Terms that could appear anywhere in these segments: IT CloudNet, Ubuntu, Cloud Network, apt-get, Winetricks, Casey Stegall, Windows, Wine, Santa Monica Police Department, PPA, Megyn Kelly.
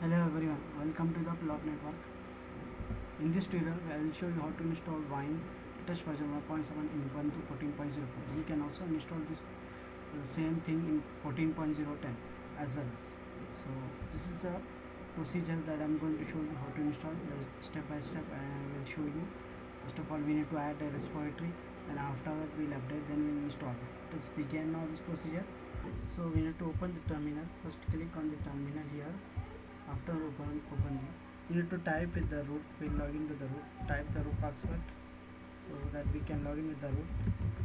Hello everyone, welcome to the Cloud Network. In this tutorial, I will show you how to install Wine test version 1.7 in Ubuntu 14.04. You can also install this same thing in 14.010 as well. So this is a procedure that I am going to show you how to install step by step, and I will show you. First of all, we need to add a repository, and after that we will update, then we will install it. Let us begin now this procedure. So we need to open the terminal. First click on the terminal here. After open you need to type with the root. We log in to the root, type the root password so that we can log in with the root.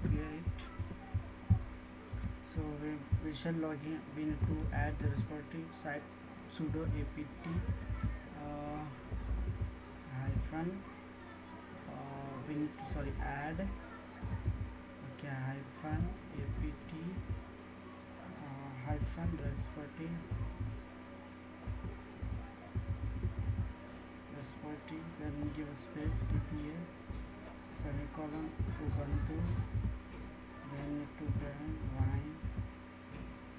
Clear it. So we shall log in. We need to add the repository site sudo apt hyphen repository. Then give a space PPA semicolon Ubuntu, then to brand Wine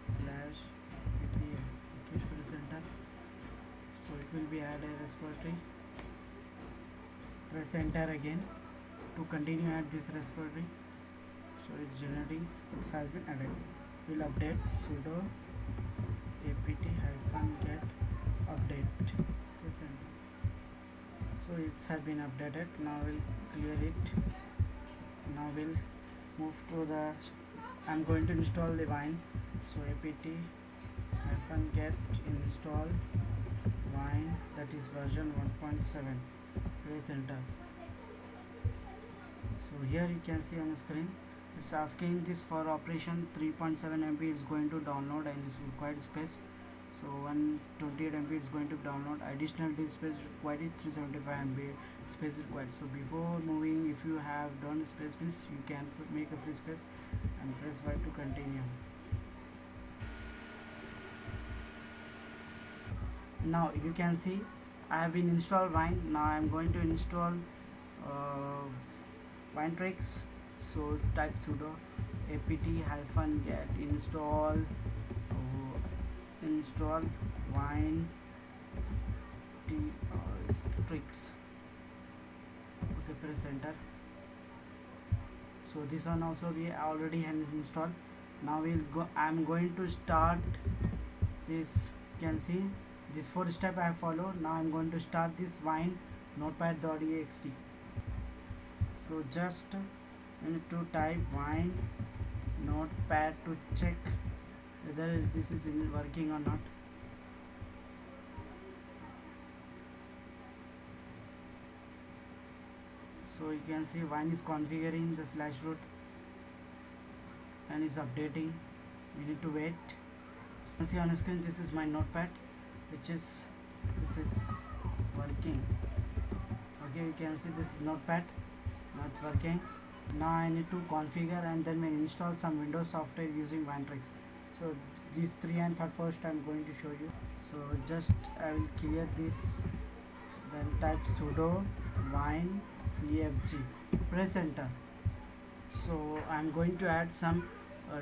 /PPA. Okay, press enter. So it will be add a repository. Press enter again to continue add this repository. So it's generating. It has been added. We'll update sudo apt-get update. Press enter. So it's have been updated. Now we'll clear it. Now we'll move to the. I'm going to install the Wine. So apt-get install Wine, that is version 1.7. Press enter. So here you can see on the screen it's asking this for operation 3.7 MB is going to download and is required space. So 128 MB is going to download. Additional disk space required is 375 MB space required. So before moving, if you have done space means you can make a free space and press Y to continue. Now you can see I have been installed Wine. Now I am going to install Winetricks. So type sudo apt-get install Winetricks. Okay, press enter. So this one also we already have installed. Now we'll go. I'm going to start this. You can see this 4 steps I follow. Now I'm going to start this Wine notepad.exe. So just I need to type Wine notepad to check whether this is working or not. So you can see Wine is configuring the /root and is updating. We need to wait. You can see on the screen this is my notepad, this is working. Okay, you can see this is notepad, now it's working. Now I need to configure and then install some Windows software using Winetricks. So these 3 and 4 I am going to show you. So just I will clear this, then type sudo wine cfg. Press enter. So I am going to add some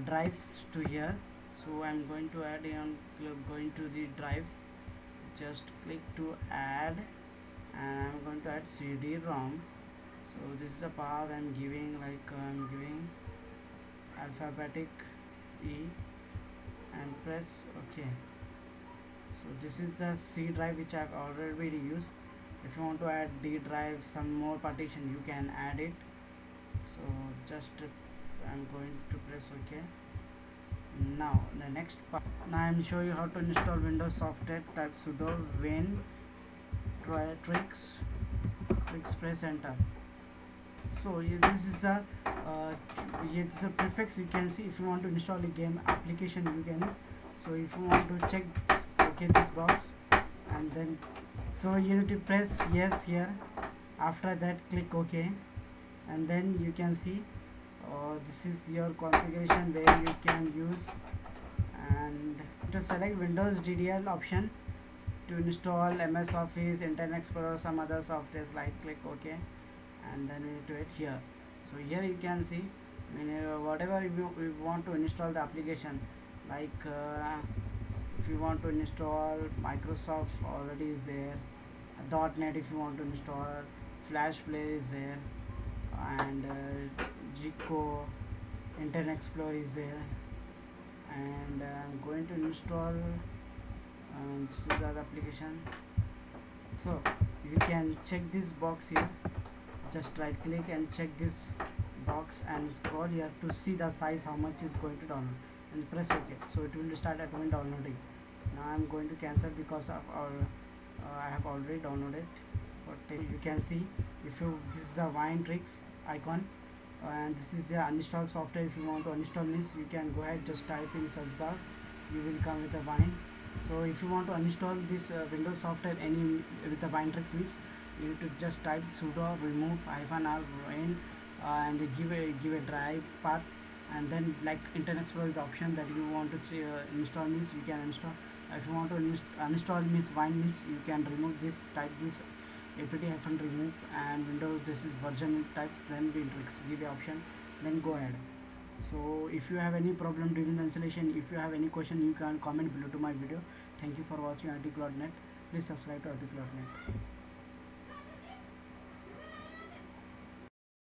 drives to here. So I am going to add on going to the drives. Just click to add, and I am going to add CD-ROM. So this is the path I am giving, like I am giving alphabetic E. And press OK. So this is the C drive which I have already used. If you want to add D drive, some more partition, you can add it. So just I'm going to press OK. Now the next part. Now I'm show you how to install Windows software. Type sudo winetricks. Press enter. So this is a it's a prefix. You can see if you want to install a game application you can. So if you want to check okay this box, and then so you need to press yes here. After that click OK, and then you can see this is your configuration where you can use, and to select Windows DDL option to install MS Office, Internet Explorer, some other software, like click OK, and then we need to hit here. So here you can see whenever whatever we want to install the application, like if you want to install Microsoft's already is there, .NET if you want to install, Flash Player is there, and Gecko, Internet Explorer is there, and I'm going to install this is the application. So you can check this box here, just right click and check this box and scroll here to see the size, how much is going to download, and press OK. So it will start at one downloading. Now I'm going to cancel because of I have already downloaded. But you can see if you, this is the Winetricks icon, and this is the uninstall software. If you want to uninstall this, you can go ahead, just type in search bar, you will come with the Wine. So if you want to uninstall this Windows software any with the Winetricks means, you need to just type sudo remove -r and give a drive path, and then like Internet Explorer is the option that you want to install means you can install. If you want to uninstall means Wine means you can remove this, type this apt-remove, and Windows this is version types, then Winetricks give the option, then go ahead. So if you have any problem during the installation, if you have any question, you can comment below to my video. Thank you for watching IT CloudNet. Please subscribe to IT CloudNet.